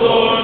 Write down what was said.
Lord.